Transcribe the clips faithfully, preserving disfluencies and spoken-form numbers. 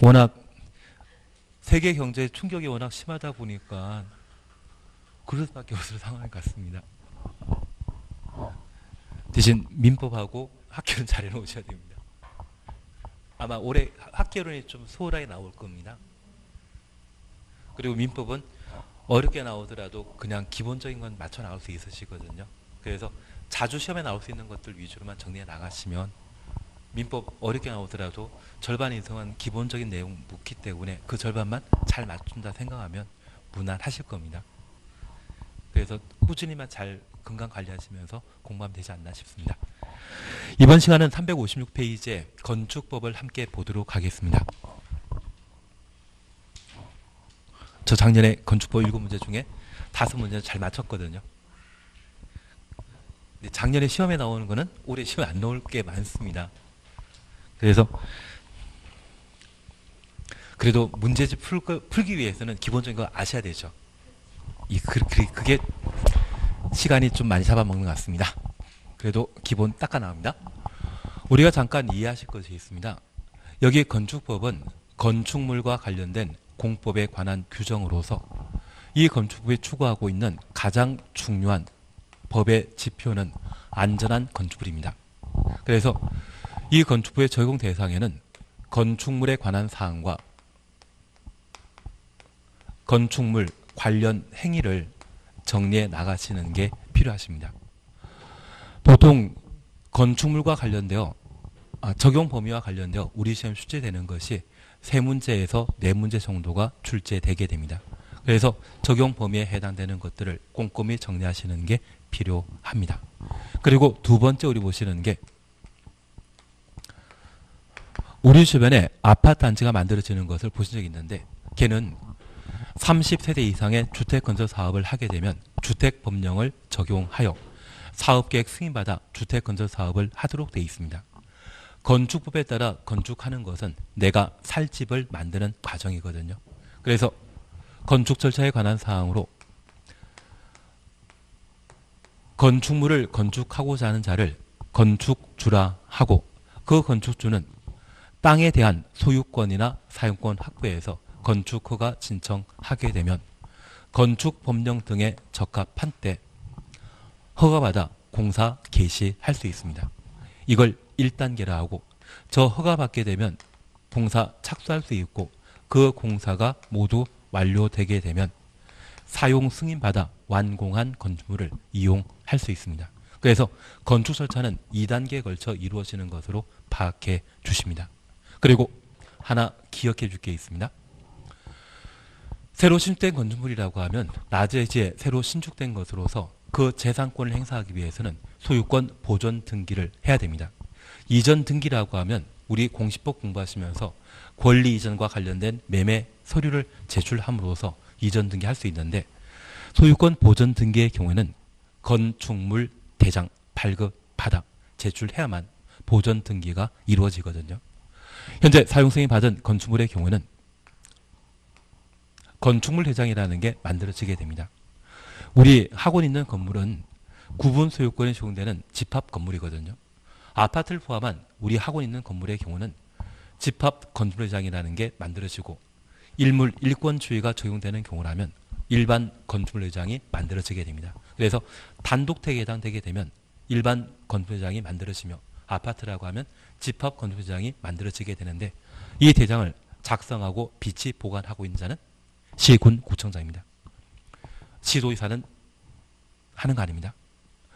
워낙 세계 경제의 충격이 워낙 심하다 보니까 그럴 수밖에 없을 상황 같습니다. 대신 민법하고 학계론 잘 해놓으셔야 됩니다. 아마 올해 학계론이 좀 소홀하게 나올 겁니다. 그리고 민법은 어렵게 나오더라도 그냥 기본적인 건 맞춰 나올 수 있으시거든요. 그래서 자주 시험에 나올 수 있는 것들 위주로만 정리해 나가시면 민법 어렵게 나오더라도 절반 이상은 기본적인 내용 묻기 때문에 그 절반만 잘 맞춘다 생각하면 무난하실 겁니다. 그래서 꾸준히만 잘 건강 관리하시면서 공부하면 되지 않나 싶습니다. 이번 시간은 삼백오십육 페이지에 건축법을 함께 보도록 하겠습니다. 저 작년에 건축법 일곱 문제 중에 다섯 문제는 잘 맞췄거든요. 근데 작년에 시험에 나오는 거는 올해 시험에 안 나올 게 많습니다. 그래서 그래도 문제집 풀 거, 풀기 위해서는 기본적인 거 아셔야 되죠. 이 그, 그, 그게 시간이 좀 많이 잡아먹는 것 같습니다. 그래도 기본 닦아 나옵니다. 우리가 잠깐 이해하실 것이 있습니다. 여기 건축법은 건축물과 관련된 공법에 관한 규정으로서 이 건축법이 추구하고 있는 가장 중요한 법의 지표는 안전한 건축물입니다. 그래서 이 건축법의 적용 대상에는 건축물에 관한 사항과 건축물 관련 행위를 정리해 나가시는 게 필요하십니다. 보통 건축물과 관련되어 아, 적용 범위와 관련되어 우리 시험 출제되는 것이 세 문제에서 네 문제 정도가 출제되게 됩니다. 그래서 적용 범위에 해당되는 것들을 꼼꼼히 정리하시는 게 필요합니다. 그리고 두 번째 우리 보시는 게 우리 주변에 아파트 단지가 만들어지는 것을 보신 적이 있는데 걔는 삼십 세대 이상의 주택건설 사업을 하게 되면 주택법령을 적용하여 사업계획 승인받아 주택건설 사업을 하도록 되어 있습니다. 건축법에 따라 건축하는 것은 내가 살 집을 만드는 과정이거든요. 그래서 건축 절차에 관한 사항으로 건축물을 건축하고자 하는 자를 건축주라 하고 그 건축주는 땅에 대한 소유권이나 사용권 확보에서 건축허가 신청하게 되면 건축법령 등에 적합한 때 허가받아 공사 개시할 수 있습니다. 이걸 일 단계라 하고 저 허가받게 되면 공사 착수할 수 있고 그 공사가 모두 완료되게 되면 사용 승인받아 완공한 건축물을 이용할 수 있습니다. 그래서 건축 절차는 이 단계에 걸쳐 이루어지는 것으로 파악해 주십니다. 그리고 하나 기억해 줄 게 있습니다. 새로 신축된 건축물이라고 하면 나제지에 새로 신축된 것으로서 그 재산권을 행사하기 위해서는 소유권 보존 등기를 해야 됩니다. 이전 등기라고 하면 우리 공시법 공부하시면서 권리 이전과 관련된 매매 서류를 제출함으로써 이전 등기할 수 있는데 소유권 보존 등기의 경우에는 건축물 대장 발급 받아 제출해야만 보존 등기가 이루어지거든요. 현재 사용 승인 받은 건축물의 경우에는 건축물 대장이라는 게 만들어지게 됩니다. 우리 학원 있는 건물은 구분 소유권이 적용되는 집합 건물이거든요. 아파트를 포함한 우리 학원 있는 건물의 경우는 집합 건축물 대장이라는 게 만들어지고 일물 일권주의가 적용되는 경우라면 일반 건축물 대장이 만들어지게 됩니다. 그래서 단독택에 해당되게 되면 일반 건축물 대장이 만들어지며 아파트라고 하면 집합 건축물 대장이 만들어지게 되는데 이 대장을 작성하고 비치 보관하고 있는 자는 시군 구청장입니다. 시도지사는 하는 거 아닙니다.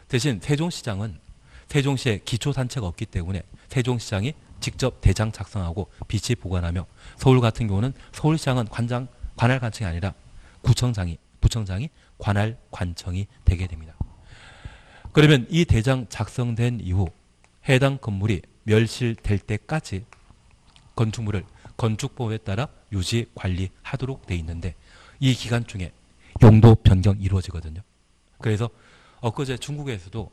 대신 세종시장은 세종시에 기초단체가 없기 때문에 세종시장이 직접 대장 작성하고 비치 보관하며 서울 같은 경우는 서울시장은 관장, 관할 관청이 아니라 구청장이, 부청장이 관할 관청이 되게 됩니다. 그러면 이 대장 작성된 이후 해당 건물이 멸실될 때까지 건축물을 건축법에 따라 유지 관리하도록 돼 있는데 이 기간 중에 용도 변경이 이루어지거든요. 그래서 엊그제 중국에서도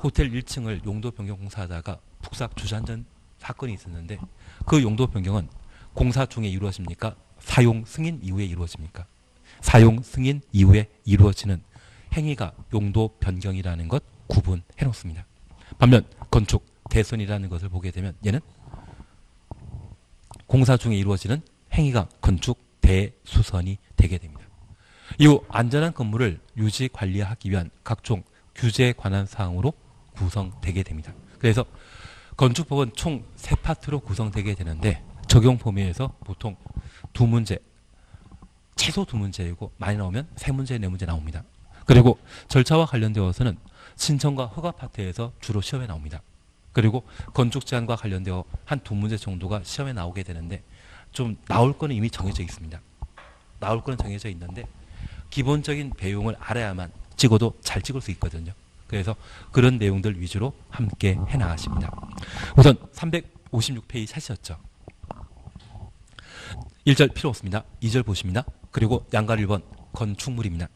호텔 일 층을 용도 변경 공사하다가 북삭 주저앉은 사건이 있었는데 그 용도 변경은 공사 중에 이루어집니까? 사용 승인 이후에 이루어집니까? 사용 승인 이후에 이루어지는 행위가 용도 변경이라는 것 구분해 놓습니다. 반면 건축 대손이라는 것을 보게 되면 얘는 공사 중에 이루어지는 행위가 건축 대수선이 되게 됩니다. 이후 안전한 건물을 유지 관리하기 위한 각종 규제에 관한 사항으로 구성되게 됩니다. 그래서 건축법은 총 세 파트로 구성되게 되는데 적용 범위에서 보통 두 문제, 최소 두 문제이고 많이 나오면 세 문제, 네 문제 나옵니다. 그리고 절차와 관련되어서는 신청과 허가 파트에서 주로 시험에 나옵니다. 그리고 건축 제한과 관련되어 한 두 문제 정도가 시험에 나오게 되는데 좀 나올 거는 이미 정해져 있습니다. 나올 거는 정해져 있는데 기본적인 배용을 알아야만 찍어도 잘 찍을 수 있거든요. 그래서 그런 내용들 위주로 함께 해나가십니다. 우선 삼백오십육 페이지 찾으셨죠? 일 절 필요 없습니다. 이 절 보십니다. 그리고 양가 일 번 건축물입니다.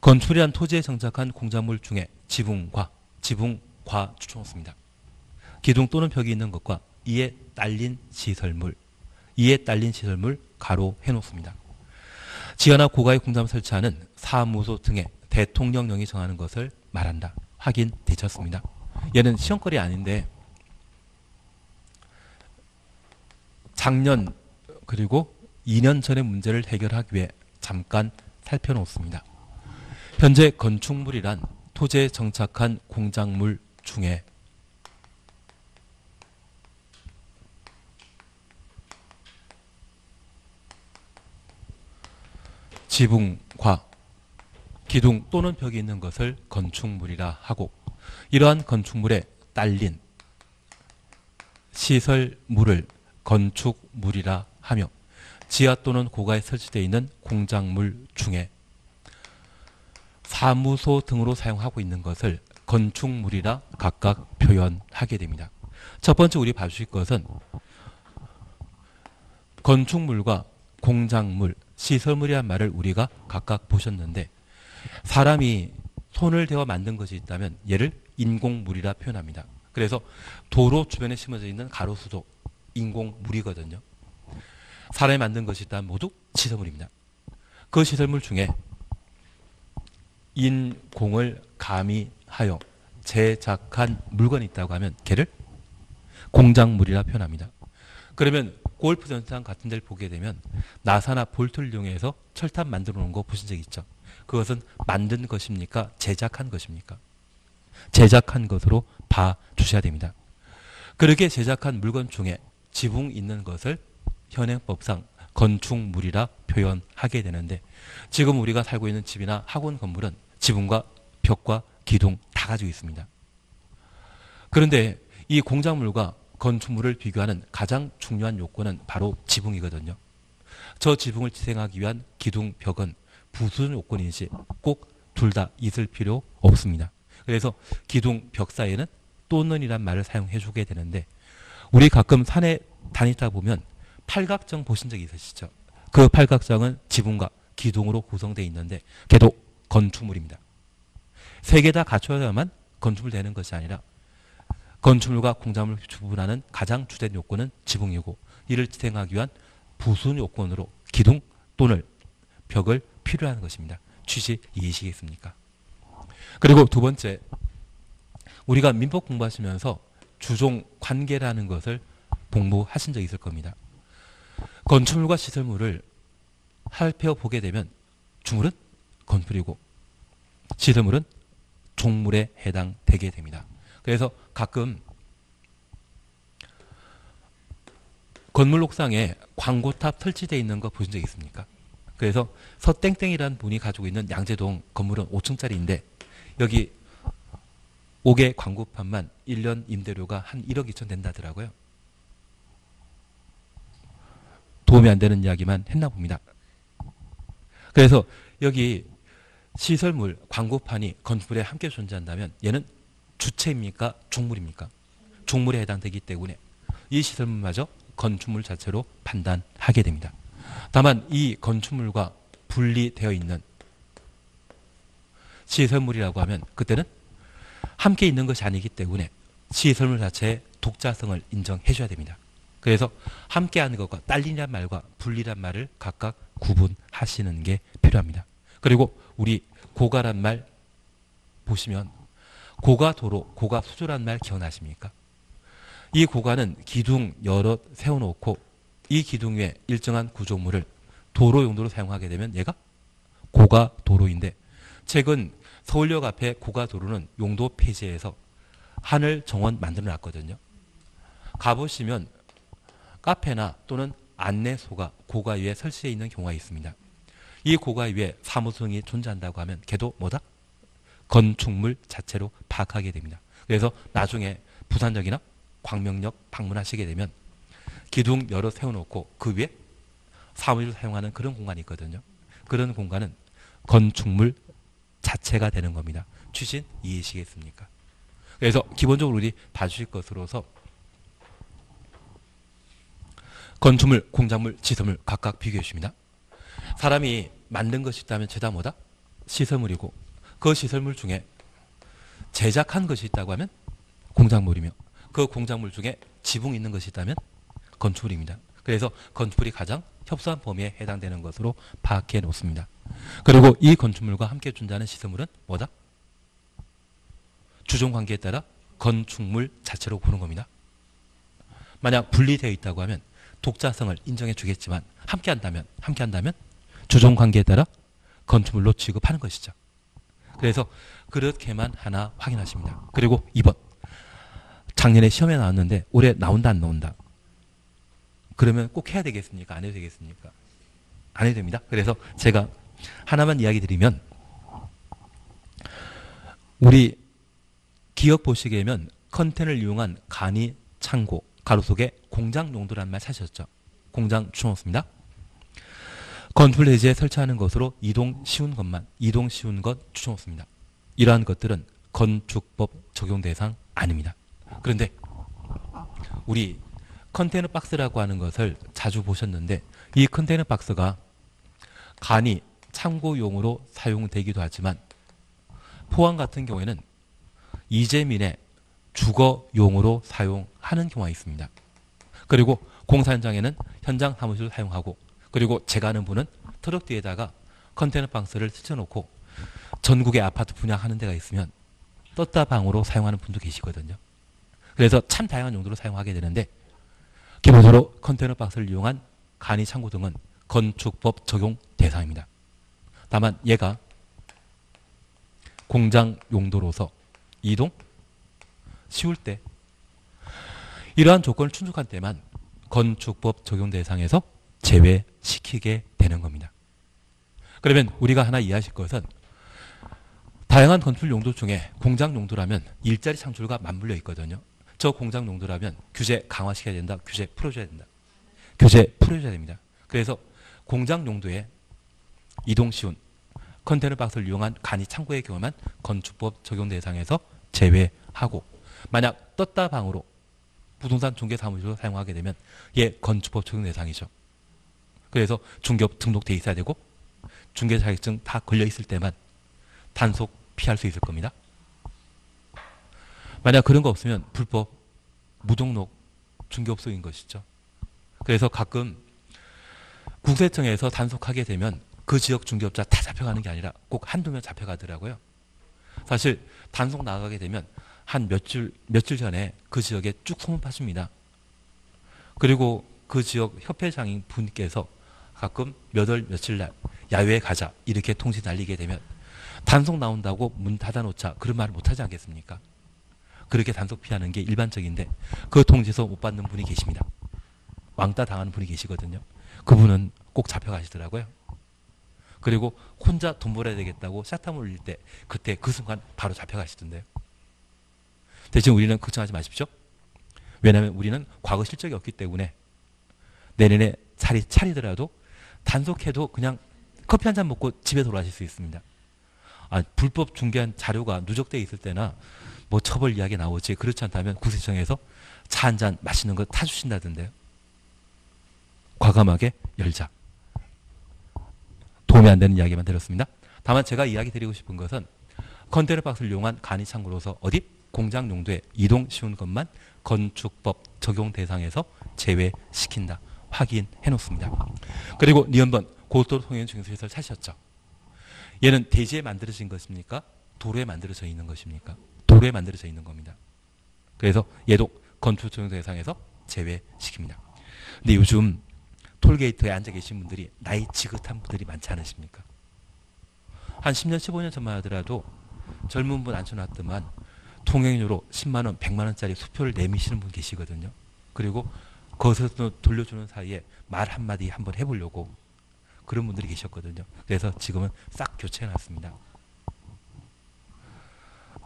건축물이란 토지에 정착한 공작물 중에 지붕과 지붕과 추천없습니다. 기둥 또는 벽이 있는 것과 이에 딸린 시설물, 이에 딸린 시설물 가로 해놓습니다. 지하나 고가의 공장을 설치하는 사무소 등의 대통령령이 정하는 것을 말한다. 확인되셨습니다. 얘는 시험거리 아닌데 작년 그리고 이 년 전의 문제를 해결하기 위해 잠깐 살펴놓습니다. 현재 건축물이란 토지에 정착한 공작물 중에 지붕과 기둥 또는 벽이 있는 것을 건축물이라 하고 이러한 건축물에 딸린 시설물을 건축물이라 하며 지하 또는 고가에 설치되어 있는 공작물 중에 사무소 등으로 사용하고 있는 것을 건축물이라 각각 표현하게 됩니다. 첫 번째 우리 봐주실 것은 건축물과 공작물, 시설물이란 말을 우리가 각각 보셨는데 사람이 손을 대어 만든 것이 있다면 얘를 인공물이라 표현합니다. 그래서 도로 주변에 심어져 있는 가로수도 인공물이거든요. 사람이 만든 것이 있다면 모두 시설물입니다. 그 시설물 중에 인공을 가미하여 제작한 물건이 있다고 하면 걔를 공작물이라 표현합니다. 그러면 골프전장 같은 데를 보게 되면 나사나 볼트를 이용해서 철탑 만들어 놓은 거 보신 적 있죠? 그것은 만든 것입니까? 제작한 것입니까? 제작한 것으로 봐주셔야 됩니다. 그렇게 제작한 물건 중에 지붕 있는 것을 현행법상 건축물이라 표현하게 되는데 지금 우리가 살고 있는 집이나 학원 건물은 지붕과 벽과 기둥 다 가지고 있습니다. 그런데 이 공작물과 건축물을 비교하는 가장 중요한 요건은 바로 지붕이거든요. 저 지붕을 지탱하기 위한 기둥, 벽은 부수적 요건인지 꼭 둘 다 있을 필요 없습니다. 그래서 기둥, 벽 사이에는 또는이란 말을 사용해주게 되는데 우리 가끔 산에 다니다 보면 팔각정 보신 적 있으시죠? 그 팔각정은 지붕과 기둥으로 구성되어 있는데 걔도 건축물입니다. 세 개 다 갖춰야만 건축물 되는 것이 아니라 건축물과 공작물 구분하는 가장 주된 요건은 지붕이고 이를 지탱하기 위한 부수적 요건으로 기둥 또는 벽을 필요한 것입니다. 취지 이해시겠습니까? 그리고 두 번째, 우리가 민법 공부하시면서 주종 관계라는 것을 공부하신 적이 있을 겁니다. 건축물과 시설물을 살펴보게 되면 주물은 건물이고 시설물은 종물에 해당되게 됩니다. 그래서 가끔 건물 옥상에 광고탑 설치되어 있는 거 보신 적 있습니까? 그래서 서땡땡이라는 분이 가지고 있는 양재동 건물은 오 층짜리인데 여기 옥의 광고판만 일 년 임대료가 한 일억 이천 된다더라고요. 도움이 안 되는 이야기만 했나 봅니다. 그래서 여기 시설물, 광고판이 건물에 함께 존재한다면 얘는 주체입니까? 종물입니까? 종물에 해당되기 때문에 이 시설물마저 건축물 자체로 판단하게 됩니다. 다만 이 건축물과 분리되어 있는 시설물이라고 하면 그때는 함께 있는 것이 아니기 때문에 시설물 자체의 독자성을 인정해 줘야 됩니다. 그래서 함께하는 것과 딸린이란 말과 분리란 말을 각각 구분하시는 게 필요합니다. 그리고 우리 고가란 말 보시면 고가도로, 고가수조란 말 기억나십니까? 이 고가는 기둥 여럿 세워놓고 이 기둥 위에 일정한 구조물을 도로 용도로 사용하게 되면 얘가 고가 도로인데, 최근 서울역 앞에 고가 도로는 용도 폐지해서 하늘 정원 만들어 놨거든요. 가보시면 카페나 또는 안내소가 고가 위에 설치되어 있는 경우가 있습니다. 이 고가 위에 사무소형이 존재한다고 하면 걔도 뭐다? 건축물 자체로 파악하게 됩니다. 그래서 나중에 부산역이나 광명역 방문하시게 되면 기둥 여러 세워놓고 그 위에 사무실을 사용하는 그런 공간이 있거든요. 그런 공간은 건축물 자체가 되는 겁니다. 취신 이해시겠습니까? 그래서 기본적으로 우리 봐주실 것으로서 건축물, 공작물, 지서물 각각 비교해 주십니다. 사람이 만든 것이 있다면 죄다 뭐다? 시설물이고, 그 시설물 중에 제작한 것이 있다고 하면 공작물이며, 그 공작물 중에 지붕이 있는 것이 있다면 건축물입니다. 그래서 건축물이 가장 협소한 범위에 해당되는 것으로 파악해 놓습니다. 그리고 이 건축물과 함께 존재하는 시설물은 뭐다? 주종관계에 따라 건축물 자체로 보는 겁니다. 만약 분리되어 있다고 하면 독자성을 인정해 주겠지만 함께한다면 함께한다면 주종관계에 따라 건축물로 취급하는 것이죠. 그래서 그렇게만 하나 확인하십니다. 그리고 이 번, 작년에 시험에 나왔는데 올해 나온다 안 나온다 그러면 꼭 해야 되겠습니까? 안 해도 되겠습니까? 안 해도 됩니다. 그래서 제가 하나만 이야기 드리면, 우리 기억 보시게 되면 컨텐을 이용한 간이 창고, 가로 속에 공장 용도라는 말 사셨죠? 공장 주워놓습니다. 건축물 대지에 설치하는 것으로 이동 쉬운 것만, 이동 쉬운 것 주워놓습니다. 이러한 것들은 건축법 적용 대상 아닙니다. 그런데 우리 컨테이너 박스라고 하는 것을 자주 보셨는데, 이 컨테이너 박스가 간이 창고용으로 사용되기도 하지만 포항 같은 경우에는 이재민의 주거용으로 사용하는 경우가 있습니다. 그리고 공사 현장에는 현장 사무실을 사용하고, 그리고 제가 아는 분은 트럭 뒤에다가 컨테이너 박스를 펼쳐놓고 전국의 아파트 분양하는 데가 있으면 떴다 방으로 사용하는 분도 계시거든요. 그래서 참 다양한 용도로 사용하게 되는데, 기본적으로 컨테이너 박스를 이용한 간이 창고 등은 건축법 적용 대상입니다. 다만 얘가 공장 용도로서 이동 쉬울 때, 이러한 조건을 충족한 때만 건축법 적용 대상에서 제외시키게 되는 겁니다. 그러면 우리가 하나 이해하실 것은, 다양한 건축 용도 중에 공장 용도라면 일자리 창출과 맞물려 있거든요. 저 공장 용도라면 규제 강화시켜야 된다. 규제 풀어줘야 된다. 규제 풀어줘야 됩니다. 그래서 공장 용도에 이동 쉬운 컨테이너 박스를 이용한 간이 창고의 경우만 건축법 적용 대상에서 제외하고, 만약 떴다 방으로 부동산 중개사무소로 사용하게 되면 얘 건축법 적용 대상이죠. 그래서 중개업 등록돼 있어야 되고 중개 자격증 다 걸려 있을 때만 단속 피할 수 있을 겁니다. 만약 그런 거 없으면 불법, 무등록, 중개업소인 것이죠. 그래서 가끔 국세청에서 단속하게 되면 그 지역 중개업자 다 잡혀가는 게 아니라 꼭 한두 명 잡혀가더라고요. 사실 단속 나가게 되면 한 며칠, 며칠 전에 그 지역에 쭉 소문 파십니다. 그리고 그 지역 협회장인 분께서 가끔 몇 월 며칠 날 야외에 가자 이렇게 통신 날리게 되면 단속 나온다고 문 닫아놓자 그런 말을 못하지 않겠습니까? 그렇게 단속 피하는 게 일반적인데, 그 통지서 못 받는 분이 계십니다. 왕따 당하는 분이 계시거든요. 그분은 꼭 잡혀가시더라고요. 그리고 혼자 돈 벌어야 되겠다고 샷탐 올릴 때 그때 그 순간 바로 잡혀가시던데요. 대신 우리는 걱정하지 마십시오. 왜냐하면 우리는 과거 실적이 없기 때문에 내년에 자리 차리더라도 단속해도 그냥 커피 한 잔 먹고 집에 돌아가실 수 있습니다. 아, 불법 중개한 자료가 누적되어 있을 때나 뭐 처벌 이야기 나오지, 그렇지 않다면 국세청에서 차 한 잔 맛있는 거 타주신다던데요. 과감하게 열자. 도움이 안 되는 이야기만 드렸습니다. 다만 제가 이야기 드리고 싶은 것은 컨테이너 박스를 이용한 간이 창고로서 어디? 공장 용도에 이동 쉬운 것만 건축법 적용 대상에서 제외시킨다. 확인해 놓습니다. 그리고 니 번 고속도로 통행 중개소시설 찾으셨죠? 얘는 대지에 만들어진 것입니까? 도로에 만들어져 있는 것입니까? 도로에 만들어져 있는 겁니다. 그래서 얘도 건축 적용 대상에서 제외시킵니다. 근데 요즘 톨게이트에 앉아 계신 분들이 나이 지긋한 분들이 많지 않으십니까? 한 십 년, 십오 년 전만 하더라도 젊은 분 앉혀놨더만 통행료로 십만 원, 백만 원짜리 수표를 내미시는 분 계시거든요. 그리고 거기서 돌려주는 사이에 말 한마디 한번 해보려고 그런 분들이 계셨거든요. 그래서 지금은 싹 교체해놨습니다.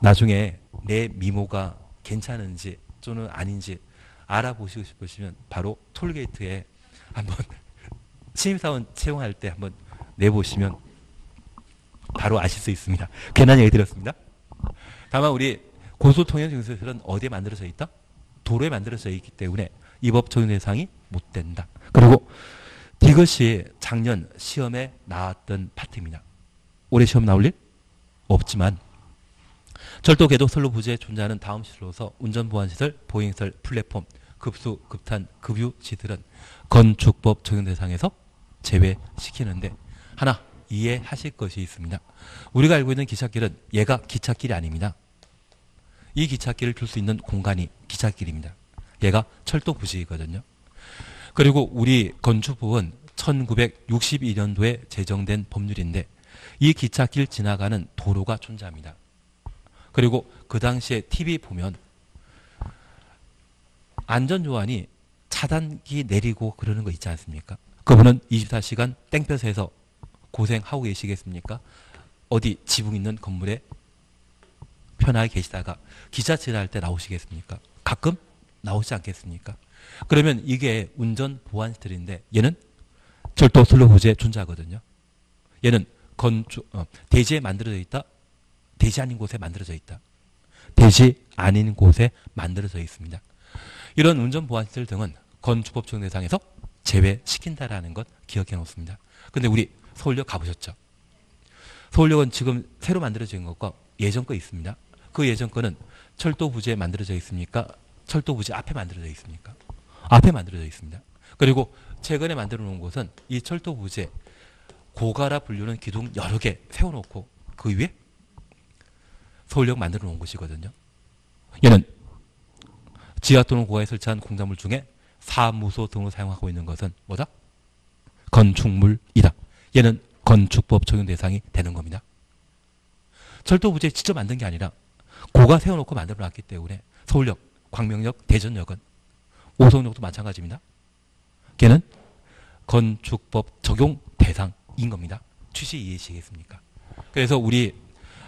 나중에 내 미모가 괜찮은지 또는 아닌지 알아보시고 싶으시면 바로 톨게이트에 한번 신입사원 채용할 때 한번 내보시면 바로 아실 수 있습니다. 괜한 얘기 드렸습니다. 다만 우리 고소통행증서는 어디에 만들어져 있다? 도로에 만들어져 있기 때문에 이 법 적용 대상이 못 된다. 그리고 이것이 작년 시험에 나왔던 파트입니다. 올해 시험 나올 일 없지만 절도 개도 선로 부지에 존재하는 다음 시설로서 운전보안시설, 보행시설, 플랫폼, 급수, 급탄, 급유시설은 건축법 적용 대상에서 제외시키는데 하나 이해하실 것이 있습니다. 우리가 알고 있는 기찻길은 얘가 기찻길이 아닙니다. 이 기찻길을 둘 수 있는 공간이 기찻길입니다. 얘가 철도 부지이거든요. 그리고 우리 건축법은 천구백육십이 년도에 제정된 법률인데 이 기찻길 지나가는 도로가 존재합니다. 그리고 그 당시에 티비 보면 안전요원이 차단기 내리고 그러는 거 있지 않습니까? 그분은 이십사 시간 땡볕에서 고생하고 계시겠습니까? 어디 지붕 있는 건물에 편하게 계시다가 기차 지나갈 때 나오시겠습니까? 가끔 나오지 않겠습니까? 그러면 이게 운전 보안 시설인데 얘는 절도 선로 부지에 존재하거든요. 얘는 건축 어, 대지에 만들어져 있다. 대지 아닌 곳에 만들어져 있다. 대지 아닌 곳에 만들어져 있습니다. 이런 운전 보안 시설 등은 건축법 적용 대상에서 제외시킨다라는 것 기억해 놓습니다. 근데 우리 서울역 가보셨죠? 서울역은 지금 새로 만들어진 것과 예전 거 있습니다. 그 예전 거는 철도 부지에 만들어져 있습니까? 철도 부지 앞에 만들어져 있습니까? 앞에 만들어져 있습니다. 그리고 최근에 만들어 놓은 곳은 이 철도 부지에 고가라 분류는 기둥 여러 개 세워놓고 그 위에 서울역 만들어 놓은 곳이거든요. 얘는 지하 또는 고가에 설치한 공작물 중에 사무소 등으로 사용하고 있는 것은 뭐다? 건축물이다. 얘는 건축법 적용 대상이 되는 겁니다. 철도 부지에 직접 만든 게 아니라 고가 세워놓고 만들어놨기 때문에 서울역, 광명역, 대전역은 오송역도 마찬가지입니다. 걔는 건축법 적용 대상인 겁니다. 취지 이해시겠습니까? 그래서 우리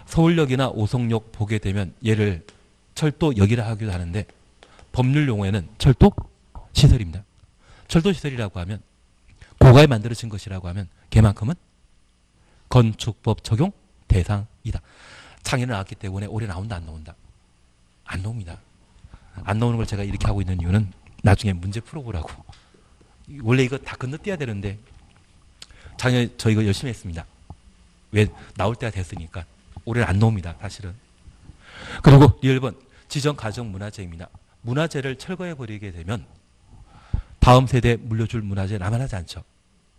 서울역이나 오송역 보게 되면 얘를 철도역이라 하기도 하는데 법률 용어에는 철도 시설입니다. 철도 시설이라고 하면 고가에 만들어진 것이라고 하면 걔만큼은 건축법 적용 대상이다. 작년에 나왔기 때문에 올해 나온다 안 나온다? 안 나옵니다. 안 나오는 걸 제가 이렇게 하고 있는 이유는 나중에 문제 풀어보라고. 원래 이거 다 건너뛰어야 되는데 작년에 저 이거 열심히 했습니다. 왜? 나올 때가 됐으니까. 올해는 안 나옵니다. 사실은. 그리고 일 번 지정 가정 문화재입니다. 문화재를 철거해버리게 되면 다음 세대에 물려줄 문화재 남아나지 않죠.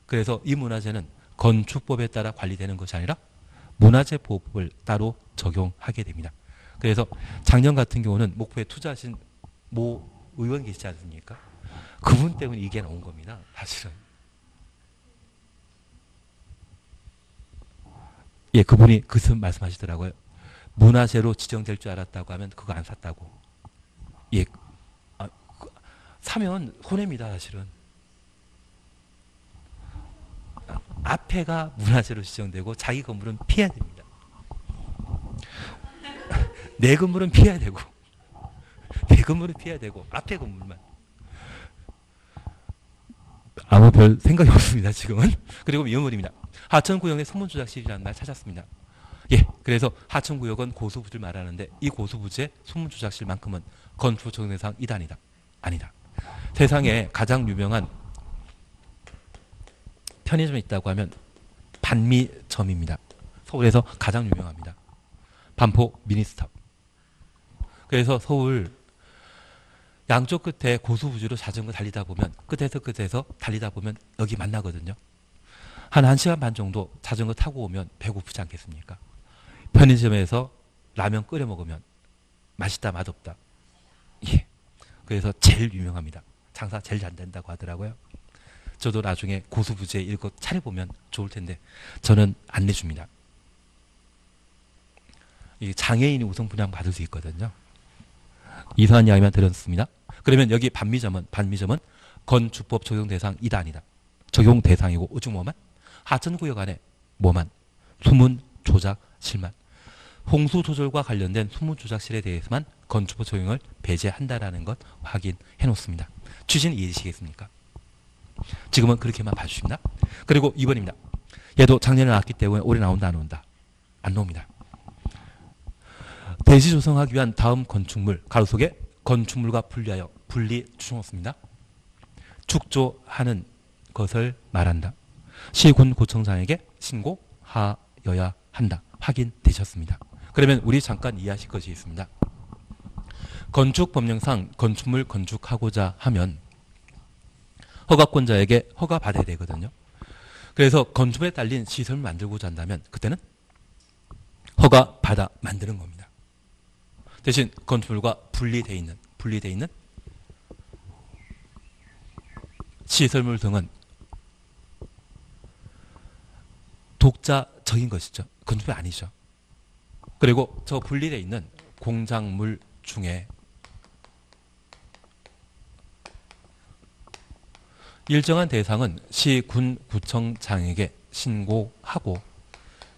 그래서 이 문화재는 건축법에 따라 관리되는 것이 아니라 문화재보호법을 따로 적용하게 됩니다. 그래서 작년 같은 경우는 목포에 투자하신 모 의원 계시지 않습니까? 그분 때문에 이게 나온 겁니다. 사실은. 예, 그분이 그 말씀하시더라고요. 문화재로 지정될 줄 알았다고 하면 그거 안 샀다고. 예, 아, 사면 손해입니다. 사실은. 앞에가 문화재로 지정되고 자기 건물은 피해야 됩니다. 내 건물은 피해야 되고 내 건물은 피해야 되고 앞에 건물만. 아무 별 생각이 없습니다. 지금은. 그리고 미음물입니다. 하천구역에 소문조작실이라는 말 찾았습니다. 예, 그래서 하천구역은 고수부지를 말하는데 이 고수부지의 소문조작실만큼은 건축 적용 대상 이단이다. 아니다. 세상에 가장 유명한 편의점이 있다고 하면 반미점입니다. 서울에서 가장 유명합니다. 반포 미니스탑. 그래서 서울 양쪽 끝에 고수부지로 자전거 달리다 보면 끝에서 끝에서 달리다 보면 여기 만나거든요. 한 한 시간 반 정도 자전거 타고 오면 배고프지 않겠습니까? 편의점에서 라면 끓여 먹으면 맛있다 맛없다. 예. 그래서 제일 유명합니다. 장사 제일 잘 된다고 하더라고요. 저도 나중에 고수부지에 읽고 차려보면 좋을 텐데 저는 안 내줍니다. 장애인이 우선 분양 받을 수 있거든요. 이상한 이야기만 드렸습니다. 그러면 여기 반미점은 반미점은 건축법 적용 대상 이단이다. 적용 대상이고 오직 뭐만? 하천구역 안에 뭐만? 수문, 조작, 실만. 홍수 조절과 관련된 수문 조작실에 대해서만 건축법 적용을 배제한다라는 것 확인해놓습니다. 취지는 이해되시겠습니까? 지금은 그렇게만 봐주십니다. 그리고 이 번입니다. 얘도 작년에 나왔기 때문에 올해 나온다 안 나온다? 안 나옵니다. 대지 조성하기 위한 다음 건축물, 가로 속에 건축물과 분리하여 분리 추정없습니다. 축조하는 것을 말한다. 시군구청장에게 신고하여야 한다. 확인되셨습니다. 그러면 우리 잠깐 이해하실 것이 있습니다. 건축법령상 건축물 건축하고자 하면 허가권자에게 허가받아야 되거든요. 그래서 건축물에 딸린 시설을 만들고자 한다면 그때는 허가받아 만드는 겁니다. 대신 건축물과 분리되어 있는 분리되어 있는 시설물 등은 독자적인 것이죠. 건축물이 아니죠. 그리고 저 분리되어 있는 공작물 중에 일정한 대상은 시, 군, 구청장에게 신고하고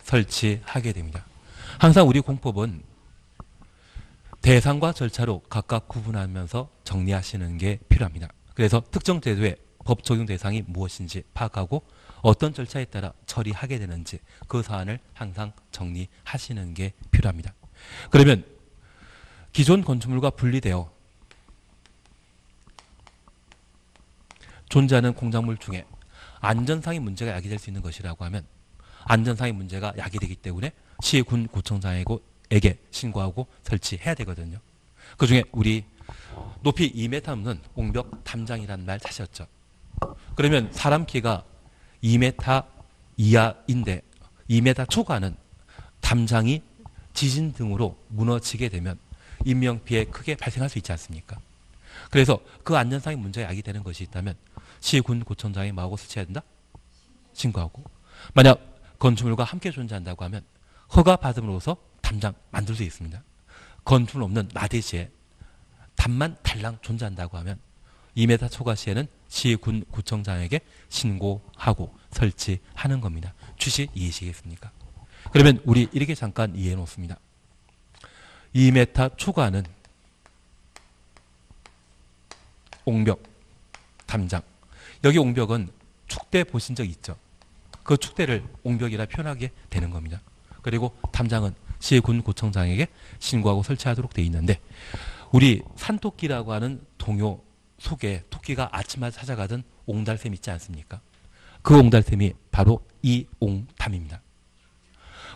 설치하게 됩니다. 항상 우리 공법은 대상과 절차로 각각 구분하면서 정리하시는 게 필요합니다. 그래서 특정 제도의 법 적용 대상이 무엇인지 파악하고 어떤 절차에 따라 처리하게 되는지 그 사안을 항상 정리하시는 게 필요합니다. 그러면 기존 건축물과 분리되어 존재하는 공작물 중에 안전상의 문제가 야기될 수 있는 것이라고 하면 안전상의 문제가 야기되기 때문에 시, 군, 구청장이고 에게 신고하고 설치해야 되거든요. 그 중에 우리 높이 이 미터 넘는 옹벽 탐장이라는 말 사셨죠. 그러면 사람 키가 이 미터 이하인데 이 미터 초과는 담장이 지진 등으로 무너지게 되면 인명피해 크게 발생할 수 있지 않습니까? 그래서 그 안전상의 문제가 야기되는 것이 있다면 시, 군, 구청장이 뭐하고 설치해야 된다? 신고하고. 만약 건축물과 함께 존재한다고 하면 허가받음으로서 담장 만들 수 있습니다. 건축물 없는 마대지에 담만 달랑 존재한다고 하면 이 미터 초과 시에는 시, 군, 구청장에게 신고하고 설치하는 겁니다. 취지 이해시겠습니까? 그러면 우리 이렇게 잠깐 이해해 놓습니다. 이 미터 초과는 옹벽, 담장. 여기 옹벽은 축대 보신 적 있죠? 그 축대를 옹벽이라 표현하게 되는 겁니다. 그리고 담장은 시, 군, 구청장에게 신고하고 설치하도록 되어 있는데 우리 산토끼라고 하는 동요 속에 토끼가 아침마다 찾아가던 옹달샘 있지 않습니까? 그 옹달샘이 바로 이 옹담입니다.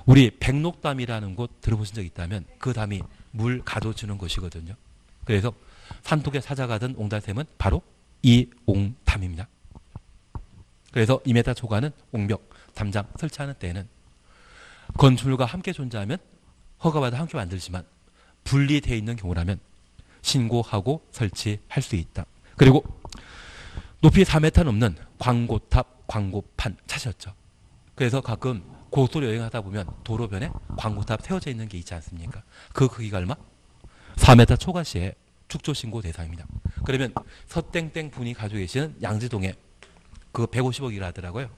우리 백록담이라는 곳 들어보신 적 있다면 그 담이 물 가둬주는 곳이거든요. 그래서 산토끼가 찾아가던 옹달샘은 바로 이 옹담입니다. 그래서 이 미터 초과는 옹벽, 담장 설치하는 때에는 건축물과 함께 존재하면 허가받아 함께 만들지만 분리되어 있는 경우라면 신고하고 설치할 수 있다. 그리고 높이 사 미터 넘는 광고탑, 광고판 찾으셨죠? 그래서 가끔 고속도로 여행하다 보면 도로변에 광고탑 세워져 있는 게 있지 않습니까? 그 크기가 얼마? 사 미터 초과 시에 축조 신고 대상입니다. 그러면 서땡땡 분이 가지고 계시는 양지동에 그 백오십억이라 하더라고요.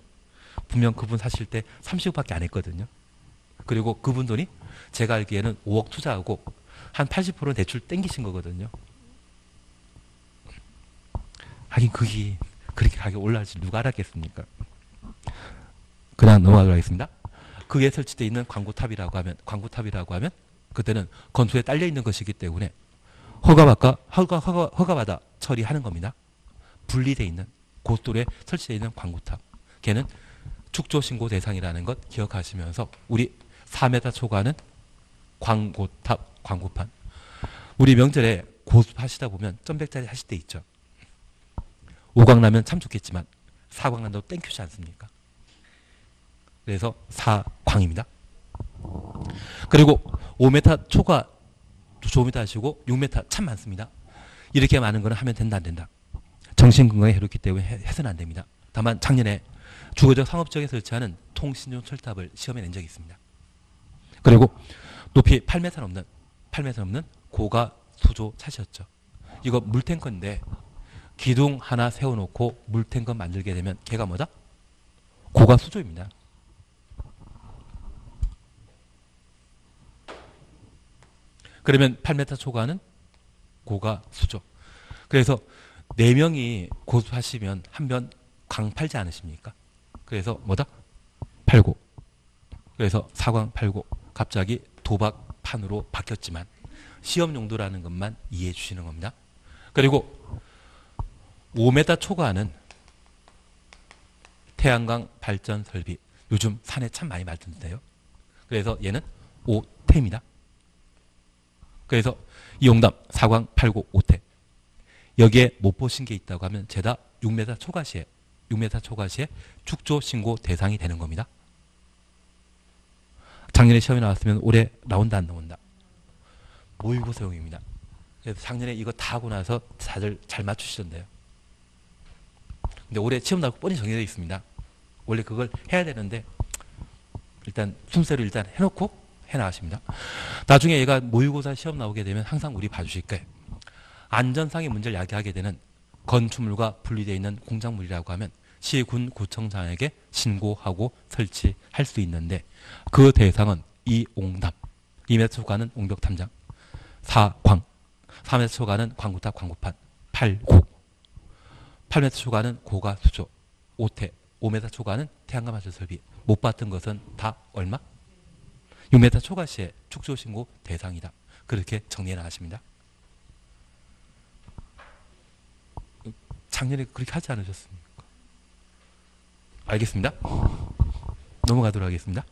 분명 그분 사실 때 삼십억밖에 안 했거든요. 그리고 그분 돈이 제가 알기에는 오억 투자하고 한 팔십 퍼센트 대출 땡기신 거거든요. 하긴 그게 그렇게 가격이 올라갈지 누가 알았겠습니까? 그냥 넘어가도록 하겠습니다. 그게 설치되어 있는 광고탑이라고 하면 광고탑이라고 하면 그때는 건축에 딸려 있는 것이기 때문에 허가받아 허가, 허가, 허가받아 처리하는 겁니다. 분리되어 있는 고속도로에 설치되어 있는 광고탑. 걔는 축조 신고 대상이라는 것 기억하시면서 우리 사 미터 초과는 광고탑, 광고판. 우리 명절에 고수업 하시다 보면 점백짜리 하실 때 있죠. 오광 나면 참 좋겠지만 사광 난다고 땡큐지 않습니까? 그래서 사광입니다. 그리고 오 미터 초과 오 미터 하시고 육 미터 참 많습니다. 이렇게 많은 거는 하면 된다 안 된다. 정신건강에 해롭기 때문에 해서는 안 됩니다. 다만 작년에 주거적 상업 지역에 설치하는 통신용 철탑을 시험에 낸 적이 있습니다. 그리고 높이 팔 미터 넘는 팔 미터 넘는 고가 수조 찻이었죠. 이거 물탱커인데 기둥 하나 세워놓고 물탱커 만들게 되면 걔가 뭐죠? 고가 수조입니다. 그러면 팔 미터 초과는 고가 수조. 그래서 네 명이 고수하시면 한 번 광 팔지 않으십니까? 그래서 뭐다? 팔고. 그래서 사광 팔고. 갑자기 도박판으로 바뀌었지만 시험 용도라는 것만 이해해 주시는 겁니다. 그리고 오 미터 초과하는 태양광 발전 설비. 요즘 산에 참 많이 말씀드려요. 그래서 얘는 오 태입니다. 그래서 이 용답 사광 팔고 오 태. 여기에 못 보신 게 있다고 하면 죄다 육 미터 초과 시에 육 미터 초과 시에 축조 신고 대상이 되는 겁니다. 작년에 시험이 나왔으면 올해 나온다 안 나온다. 모의고사용입니다. 그래서 작년에 이거 다 하고 나서 다들 잘 맞추시던데요. 근데 올해 시험 나올 거 뻔히 정해져 있습니다. 원래 그걸 해야 되는데 일단 순서로 일단 해놓고 해나가십니다. 나중에 얘가 모의고사 시험 나오게 되면 항상 우리 봐주실 거예요. 안전상의 문제를 야기하게 되는 건축물과 분리되어 있는 공작물이라고 하면 시군 구청장에게 신고하고 설치할 수 있는데 그 대상은 이 옹답, 이 미터 초과는 옹벽 탐장, 사광, 사 미터 초과는 광구탑 광구판, 팔고, 팔 미터 초과는 고가 수조, 오 태, 오 미터 초과는 태양광 발전 설비. 못 봤던 것은 다 얼마? 육 미터 초과 시에 축조 신고 대상이다. 그렇게 정리해 나가십니다. 작년에 그렇게 하지 않으셨습니까? 알겠습니다. 넘어가도록 하겠습니다.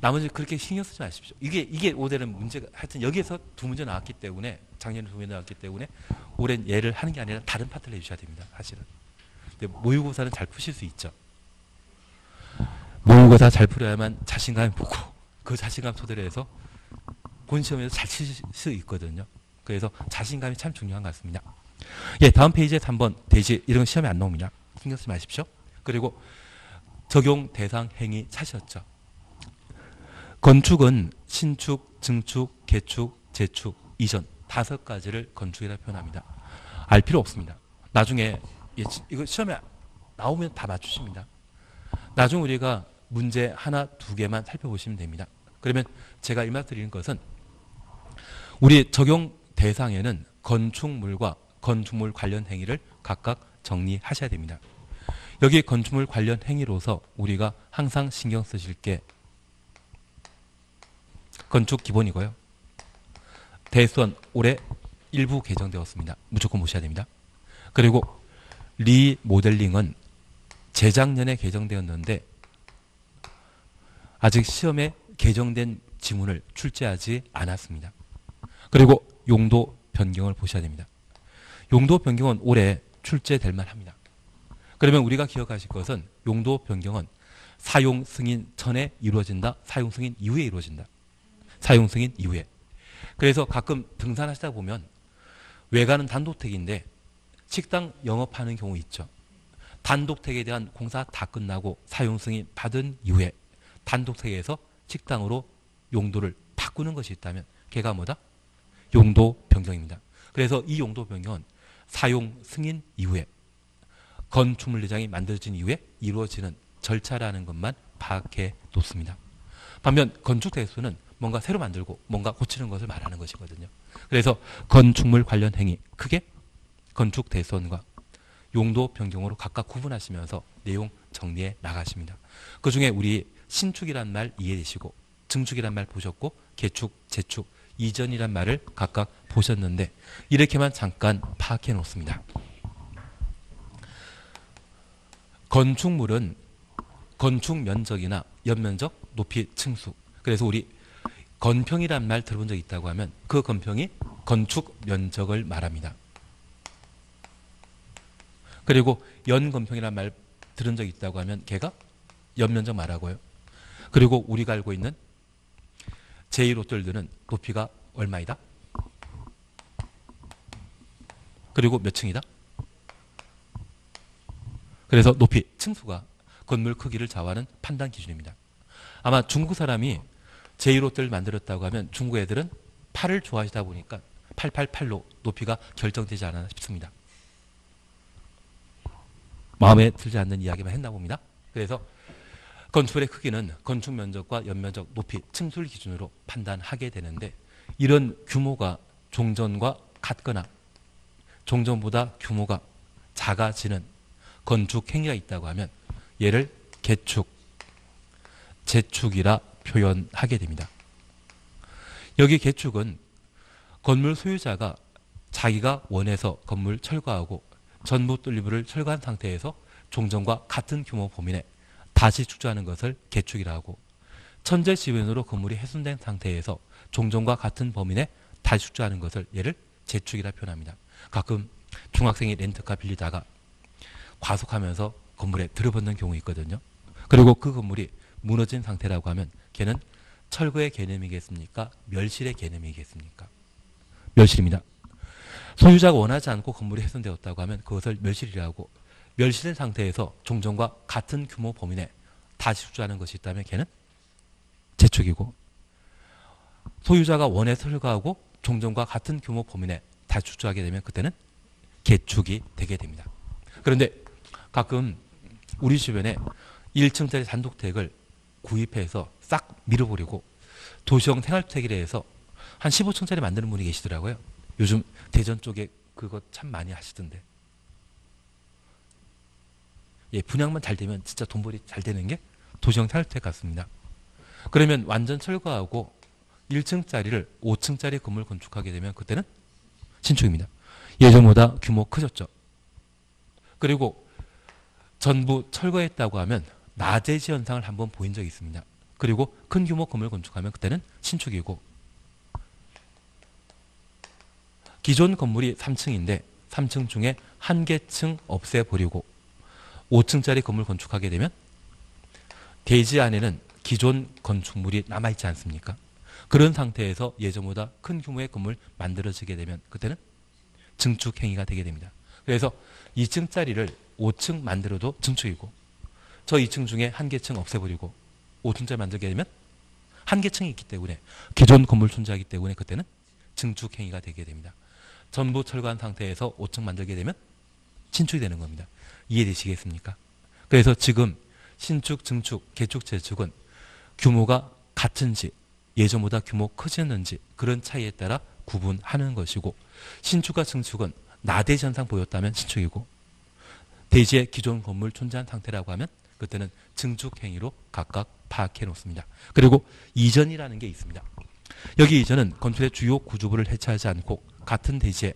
나머지 그렇게 신경 쓰지 마십시오. 이게, 이게 올해는 문제가, 하여튼 여기에서 두 문제 나왔기 때문에, 작년에 두 문제 나왔기 때문에, 올해는 얘를 하는 게 아니라 다른 파트를 해주셔야 됩니다, 사실은. 근데 모의고사는 잘 푸실 수 있죠. 모의고사 잘 풀어야만 자신감이 보고, 그 자신감 토대로 해서 본 시험에서 잘 칠 수 있거든요. 그래서 자신감이 참 중요한 것 같습니다. 예, 다음 페이지에 삼 번 대지 이런 시험이 안 나옵니다. 신경 쓰지 마십시오. 그리고 적용 대상 행위 차시였죠. 건축은 신축, 증축, 개축, 재축, 이전 다섯 가지를 건축이라 표현합니다. 알 필요 없습니다. 나중에 예, 이거 시험에 나오면 다 맞추십니다. 나중 우리가 문제 하나, 두 개만 살펴보시면 됩니다. 그러면 제가 일말드리는 것은 우리 적용 대상에는 건축물과 건축물 관련 행위를 각각 정리하셔야 됩니다. 여기 건축물 관련 행위로서 우리가 항상 신경 쓰실 게 건축 기본이고요. 대수원 올해 일부 개정되었습니다. 무조건 보셔야 됩니다. 그리고 리모델링은 재작년에 개정되었는데 아직 시험에 개정된 지문을 출제하지 않았습니다. 그리고 용도 변경을 보셔야 됩니다. 용도 변경은 올해 출제될 만합니다. 그러면 우리가 기억하실 것은 용도 변경은 사용 승인 전에 이루어진다, 사용 승인 이후에 이루어진다. 사용 승인 이후에. 그래서 가끔 등산하시다 보면 외관은 단독택인데 식당 영업하는 경우 있죠. 단독택에 대한 공사 다 끝나고 사용 승인 받은 이후에 단독택에서 식당으로 용도를 바꾸는 것이 있다면 걔가 뭐다? 용도 변경입니다. 그래서 이 용도 변경은 사용 승인 이후에 건축물 내장이 만들어진 이후에 이루어지는 절차라는 것만 파악해 놓습니다. 반면 건축 대수는 뭔가 새로 만들고 뭔가 고치는 것을 말하는 것이거든요. 그래서 건축물 관련 행위 크게 건축 대수원과 용도 변경으로 각각 구분하시면서 내용 정리해 나가십니다. 그중에 우리 신축이란 말 이해되시고 증축이란 말 보셨고 개축, 재축, 이전이란 말을 각각 보셨는데 이렇게만 잠깐 파악해 놓습니다. 건축물은 건축 면적이나 연면적, 높이, 층수. 그래서 우리 건평이란 말 들어본 적이 있다고 하면 그 건평이 건축 면적을 말합니다. 그리고 연건평이란 말 들은 적이 있다고 하면 걔가 연면적 말하고요. 그리고 우리가 알고 있는 제일 호텔들은 높이가 얼마이다? 그리고 몇 층이다? 그래서 높이, 층수가 건물 크기를 좌우하는 판단 기준입니다. 아마 중국 사람이 제일 호텔을 만들었다고 하면 중국 애들은 팔을 좋아하시다 보니까 팔팔팔로 높이가 결정되지 않았나 싶습니다. 마음에 들지 않는 이야기만 했나 봅니다. 그래서 건축물의 크기는 건축 면적과 연면적, 높이, 층수를 기준으로 판단하게 되는데, 이런 규모가 종전과 같거나 종전보다 규모가 작아지는 건축 행위가 있다고 하면 얘를 개축, 재축이라 표현하게 됩니다. 여기 개축은 건물 소유자가 자기가 원해서 건물 철거하고 전부 설립을 철거한 상태에서 종전과 같은 규모 범위 내 다시 축조하는 것을 개축이라고 하고, 천재 지변으로 건물이 훼손된 상태에서 종전과 같은 범위 내 다시 축조하는 것을 얘를 재축이라 표현합니다. 가끔 중학생이 렌터카 빌리다가 과속하면서 건물에 들어붙는 경우 있거든요. 그리고 그 건물이 무너진 상태라고 하면 걔는 철거의 개념이겠습니까? 멸실의 개념이겠습니까? 멸실입니다. 소유자가 원하지 않고 건물이 훼손되었다고 하면 그것을 멸실이라고, 멸실된 상태에서 종전과 같은 규모 범위 내 다시 축조하는 것이 있다면 걔는 재축이고, 소유자가 원해서 철거하고 종전과 같은 규모 범위 내 다시 축조하게 되면 그때는 개축이 되게 됩니다. 그런데 가끔 우리 주변에 일 층짜리 단독택을 구입해서 싹 밀어버리고 도시형 생활주택이라 해서 한 십오 층짜리 만드는 분이 계시더라고요. 요즘 대전 쪽에 그거 참 많이 하시던데. 예, 분양만 잘 되면 진짜 돈벌이 잘 되는 게 도시형 생활주택 같습니다. 그러면 완전 철거하고 일 층짜리를 오 층짜리 건물 건축하게 되면 그때는 신축입니다. 예전보다 규모 커졌죠. 그리고 전부 철거했다고 하면 나재지 현상을 한번 보인 적이 있습니다. 그리고 큰 규모 건물 건축하면 그때는 신축이고, 기존 건물이 삼 층인데 삼 층 중에 한 개층 없애버리고 오 층짜리 건물 건축하게 되면 대지 안에는 기존 건축물이 남아있지 않습니까? 그런 상태에서 예전보다 큰 규모의 건물 만들어지게 되면 그때는 증축 행위가 되게 됩니다. 그래서 이 층짜리를 오 층 만들어도 증축이고, 저 이 층 중에 한 개층 없애버리고 오 층짜리 만들게 되면 한 개층이 있기 때문에 기존 건물 존재하기 때문에 그때는 증축 행위가 되게 됩니다. 전부 철거한 상태에서 오 층 만들게 되면 신축이 되는 겁니다. 이해되시겠습니까? 그래서 지금 신축, 증축, 개축, 재축은 규모가 같은지 예전보다 규모 커지는지 그런 차이에 따라 구분하는 것이고, 신축과 증축은 나대지 현상 보였다면 신축이고, 대지의 기존 건물 존재한 상태라고 하면 그때는 증축 행위로 각각 파악해 놓습니다. 그리고 이전이라는 게 있습니다. 여기 이전은 건축의 주요 구조부를 해체하지 않고 같은 대지에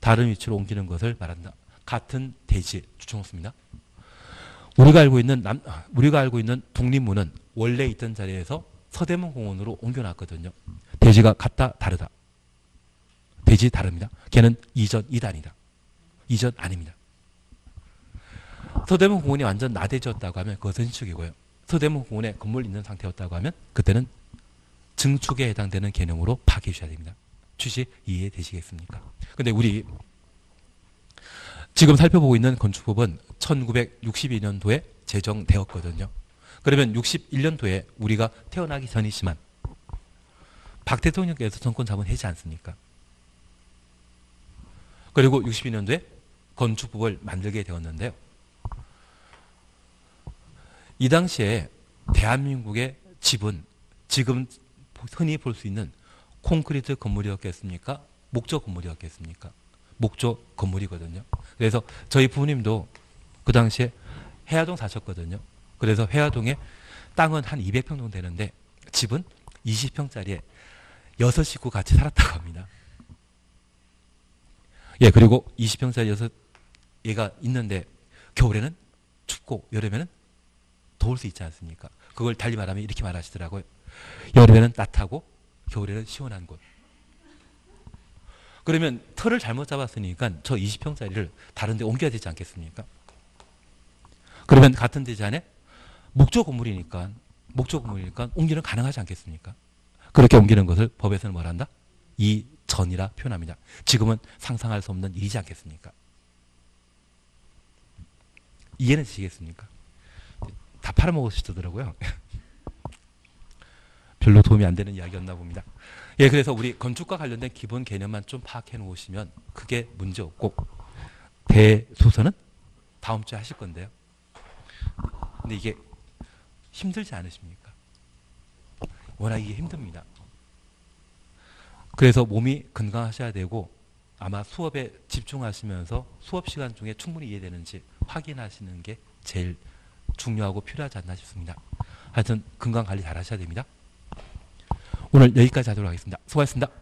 다른 위치로 옮기는 것을 말한다. 같은 대지 주청했습니다. 우리가 알고 있는 남, 우리가 알고 있는 독립문은 원래 있던 자리에서 서대문 공원으로 옮겨놨거든요. 대지가 같다, 다르다. 대지 다릅니다. 걔는 이전 이단이다. 이전 아닙니다. 서대문 공원이 완전 나대지였다고 하면 그것은 신축이고요. 서대문 공원에 건물 있는 상태였다고 하면 그때는 증축에 해당되는 개념으로 파악해 주셔야 됩니다. 취지 이해되시겠습니까? 근데 우리 지금 살펴보고 있는 건축법은 천구백육십이 년도에 제정되었거든요. 그러면 육십일 년도에 우리가 태어나기 전이지만 박 대통령께서 정권 잡은 해지 않습니까? 그리고 육십이 년도에 건축법을 만들게 되었는데요. 이 당시에 대한민국의 집은 지금 흔히 볼 수 있는 콘크리트 건물이었겠습니까? 목조 건물이었겠습니까? 목조 건물이거든요. 그래서 저희 부모님도 그 당시에 해화동 사셨거든요. 그래서 해화동에 땅은 한 이백 평 정도 되는데 집은 이십 평짜리에 여섯 식구 같이 살았다고 합니다. 예, 그리고 이십 평짜리 여섯 얘가 있는데 겨울에는 춥고 여름에는 더울 수 있지 않습니까? 그걸 달리 말하면 이렇게 말하시더라고요. 여름에는 따뜻하고 겨울에는 시원한 곳. 그러면 틀을 잘못 잡았으니까 저 이십 평짜리를 다른 데 옮겨야 되지 않겠습니까? 그러면 같은 대지 안에 목조 건물이니까 목조 건물이니까 옮기는 가능하지 않겠습니까? 그렇게 옮기는 것을 법에서는 말한다? 이전이라 표현합니다. 지금은 상상할 수 없는 일이지 않겠습니까? 이해는 되시겠습니까? 다 팔아먹으시더라고요. 별로 도움이 안 되는 이야기였나 봅니다. 예, 그래서 우리 건축과 관련된 기본 개념만 좀 파악해 놓으시면 그게 문제 없고, 대소서는 다음 주에 하실 건데요. 근데 이게 힘들지 않으십니까? 워낙 이게 힘듭니다. 그래서 몸이 건강하셔야 되고, 아마 수업에 집중하시면서 수업 시간 중에 충분히 이해되는지 확인하시는 게 제일 중요하고 필요하지 않나 싶습니다. 하여튼 건강 관리 잘 하셔야 됩니다. 오늘 여기까지 하도록 하겠습니다. 수고하셨습니다.